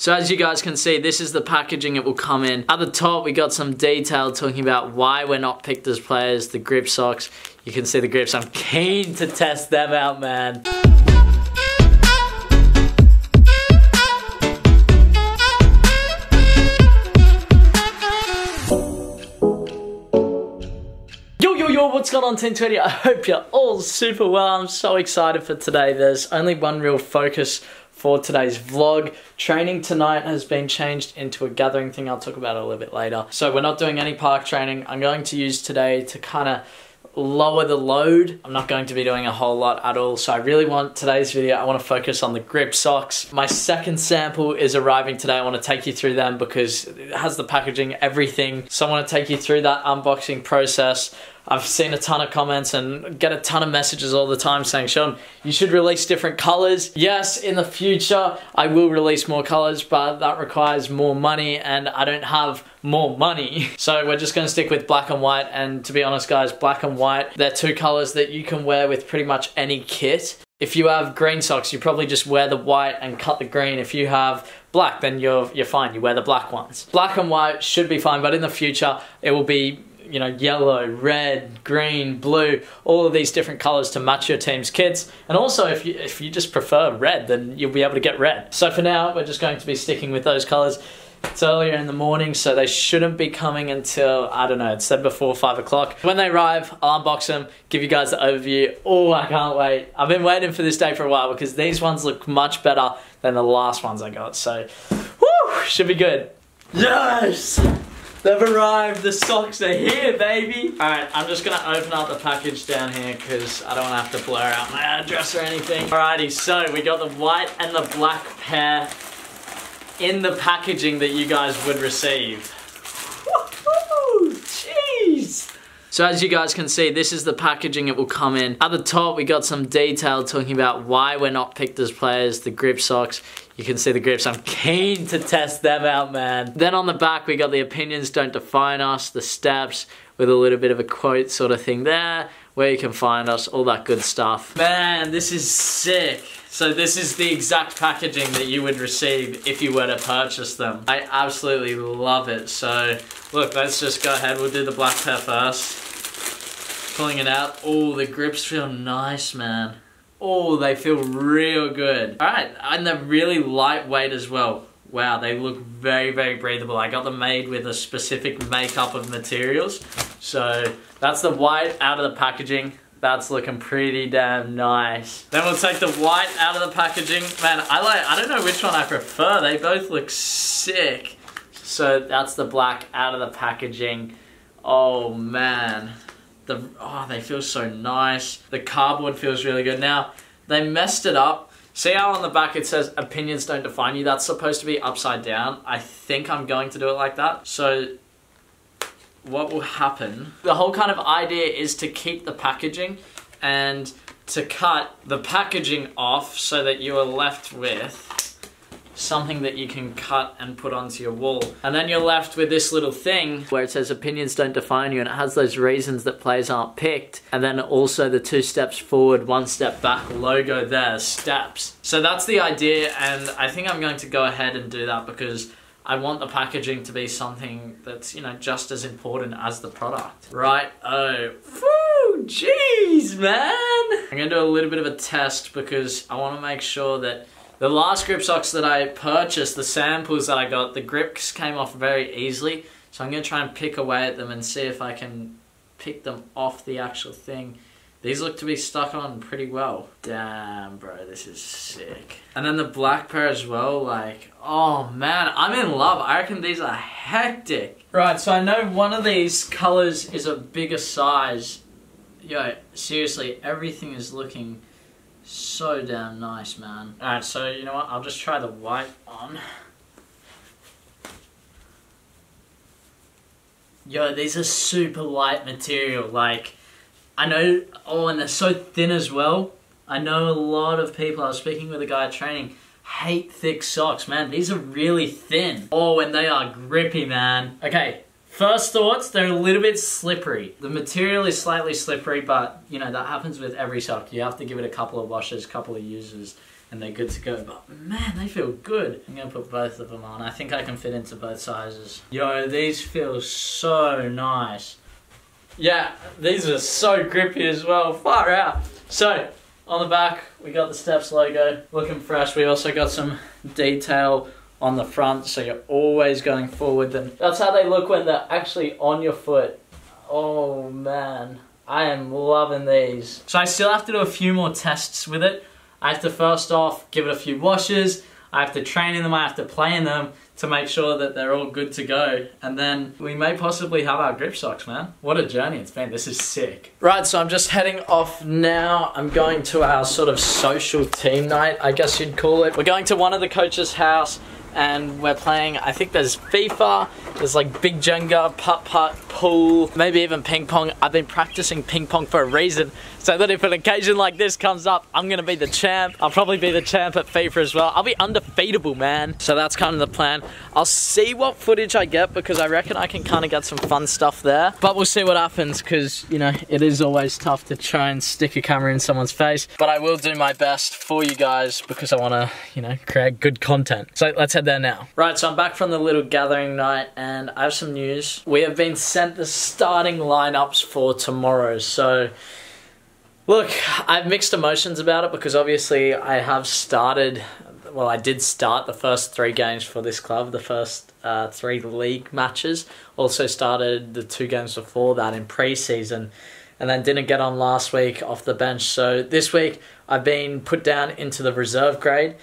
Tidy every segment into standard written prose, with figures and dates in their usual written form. So as you guys can see, this is the packaging it will come in. At the top, we got some detail talking about why we're not picked as players, the grip socks. You can see the grips. I'm keen to test them out, man. Yo, what's going on, Team 20? I hope you're all super well. I'm so excited for today. There's only one real focus for today's vlog. Training tonight has been changed into a gathering thing. I'll talk about it a little bit later. So we're not doing any park training. I'm going to use today to kind of lower the load. I'm not going to be doing a whole lot at all, so I really want today's video, I want to focus on the grip socks. My second sample is arriving today. I want to take you through them because it has the packaging, everything. So I want to take you through that unboxing process. I've seen a ton of comments and get a ton of messages all the time saying, Sean, you should release different colors. Yes, in the future, I will release more colors, but that requires more money and I don't have more money. So we're just gonna stick with black and white. And to be honest, guys, black and white, they're two colors that you can wear with pretty much any kit. If you have green socks, you probably just wear the white and cut the green. If you have black, then you're fine. You wear the black ones. Black and white should be fine, but in the future, it will be, you know, yellow, red, green, blue, all of these different colors to match your team's kits. And also if you just prefer red, then you'll be able to get red. So for now, we're just going to be sticking with those colors. It's earlier in the morning, so they shouldn't be coming until, I don't know, it said before 5 o'clock. When they arrive, I'll unbox them, give you guys the overview. Oh, I can't wait. I've been waiting for this day for a while because these ones look much better than the last ones I got. So, woo, should be good. Yes! They've arrived, the socks are here, baby. All right, I'm just gonna open up the package down here because I don't wanna have to blur out my address or anything. Alrighty, so we got the white and the black pair in the packaging that you guys would receive. Woohoo, jeez. So as you guys can see, this is the packaging it will come in. At the top, we got some detail talking about why we're not picked as players, the grip socks. You can see the grips. I'm keen to test them out, man. Then on the back, we got the opinions don't define us, the steps, with a little bit of a quote sort of thing there, where you can find us, all that good stuff. Man, this is sick. So this is the exact packaging that you would receive if you were to purchase them. I absolutely love it. So look, let's just go ahead. We'll do the black pair first. Pulling it out. Oh, the grips feel nice, man. Oh, they feel real good. All right, and they're really lightweight as well. Wow, they look very, very breathable. I got them made with a specific makeup of materials. So that's the white out of the packaging. That's looking pretty damn nice. Then we'll take the white out of the packaging. Man, I don't know which one I prefer. They both look sick. So that's the black out of the packaging. Oh man. Oh, they feel so nice. The cardboard feels really good. Now, they messed it up. See how on the back it says, opinions don't define you? That's supposed to be upside down. I think I'm going to do it like that. So, what will happen? The whole kind of idea is to keep the packaging and to cut the packaging off so that you are left with something that you can cut and put onto your wall. And then you're left with this little thing where it says opinions don't define you, and it has those reasons that players aren't picked. And then also the 2 steps forward, 1 step back logo there, steps. So that's the idea, and I think I'm going to go ahead and do that because I want the packaging to be something that's, you know, just as important as the product. Right, oh, woo, jeez, man. I'm gonna do a little bit of a test because I wanna make sure that the last grip socks that I purchased, the samples that I got, the grips came off very easily. So I'm gonna try and pick away at them and see if I can pick them off the actual thing. These look to be stuck on pretty well. Damn, bro, this is sick. And then the black pair as well, like, oh man, I'm in love. I reckon these are hectic. Right, so I know one of these colors is a bigger size. Yo, seriously, everything is looking so damn nice, man. Alright, so you know what? I'll just try the white on. Yo, these are super light material. Like, I know, oh, and they're so thin as well. I know a lot of people, I was speaking with a guy at training, hate thick socks, man. These are really thin. Oh, and they are grippy, man. Okay. First thoughts, they're a little bit slippery. The material is slightly slippery, but you know, that happens with every sock. You have to give it a couple of washes, couple of uses, and they're good to go, but man, they feel good. I'm gonna put both of them on. I think I can fit into both sizes. Yo, these feel so nice. Yeah, these are so grippy as well, far out. So, on the back, we got the Steps logo, looking fresh. We also got some detail on the front, so you're always going forward. Then that's how they look when they're actually on your foot. Oh man, I am loving these. So I still have to do a few more tests with it. I have to first off give it a few washes, I have to train in them, I have to play in them to make sure that they're all good to go. And then we may possibly have our grip socks, man. What a journey it's been, this is sick. Right, so I'm just heading off now. I'm going to our sort of social team night, I guess you'd call it. We're going to one of the coaches' house and we're playing, I think there's FIFA, there's like big Jenga, putt-putt, pool, maybe even ping pong. I've been practicing ping pong for a reason, so that if an occasion like this comes up, I'm gonna be the champ. I'll probably be the champ at FIFA as well. I'll be undefeatable, man. So that's kind of the plan. I'll see what footage I get because I reckon I can kind of get some fun stuff there, but we'll see what happens because, you know, it is always tough to try and stick a camera in someone's face, but I will do my best for you guys because I wanna, you know, create good content. So let's head there now. Right, so I'm back from the little gathering night and I have some news. We have been sent the starting lineups for tomorrow. So look, I have mixed emotions about it because obviously I have started, well, I did start the first 3 games for this club, the first 3 league matches. Also started the 2 games before that in pre-season and then didn't get on last week off the bench. So this week I've been put down into the reserve grade.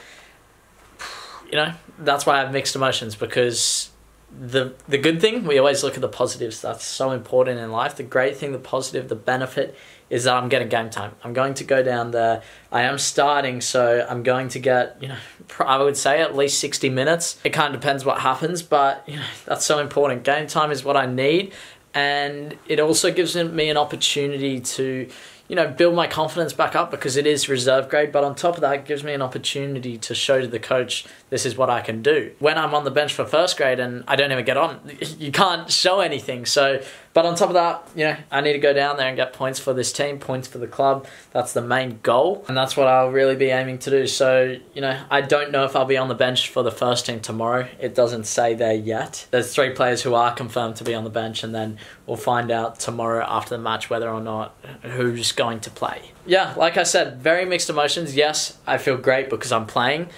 You know, that's why I have mixed emotions because the good thing, we always look at the positives. That's so important in life. The great thing, the positive, the benefit is that I'm getting game time. I'm going to go down there. I am starting, so I'm going to get, you know, I would say at least 60 minutes. It kind of depends what happens, but you know, that's so important. Game time is what I need. And it also gives me an opportunity to, you know, build my confidence back up because it is reserve grade, but on top of that, it gives me an opportunity to show to the coach, this is what I can do. When I'm on the bench for first grade and I don't even get on, you can't show anything. So, but on top of that, you know, I need to go down there and get points for this team, points for the club. That's the main goal. And that's what I'll really be aiming to do. So, you know, I don't know if I'll be on the bench for the first team tomorrow. It doesn't say there yet. There's 3 players who are confirmed to be on the bench and then we'll find out tomorrow after the match whether or not who's going to play. Yeah, like I said, very mixed emotions. Yes, I feel great because I'm playing.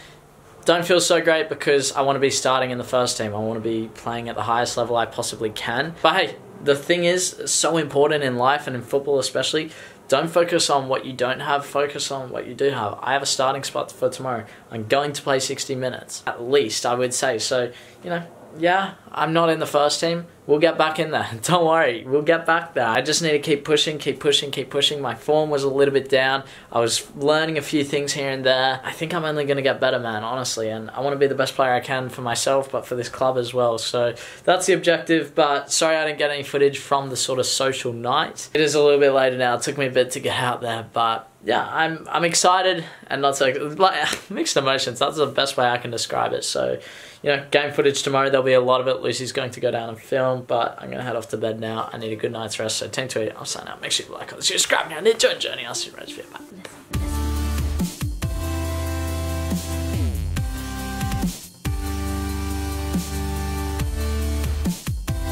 Don't feel so great because I want to be starting in the first team. I want to be playing at the highest level I possibly can. But hey, the thing is, so important in life and in football especially, don't focus on what you don't have, focus on what you do have. I have a starting spot for tomorrow. I'm going to play 60 minutes, at least, I would say. So, you know, yeah, I'm not in the first team. We'll get back in there. Don't worry, we'll get back there. I just need to keep pushing, keep pushing, keep pushing. My form was a little bit down. I was learning a few things here and there. I think I'm only going to get better, man, honestly. And I want to be the best player I can for myself, but for this club as well. So that's the objective, but sorry I didn't get any footage from the sort of social night. It is a little bit later now. It took me a bit to get out there, but yeah, I'm excited and not so, like, mixed emotions. That's the best way I can describe it. So, you know, game footage tomorrow, there'll be a lot of it. Lucy's going to go down and film, but I'm gonna head off to bed now. I need a good night's rest. So 10 to 8, I'll sign out. Make sure you like, comment, subscribe now. Enjoy the journey. I'll see you right back.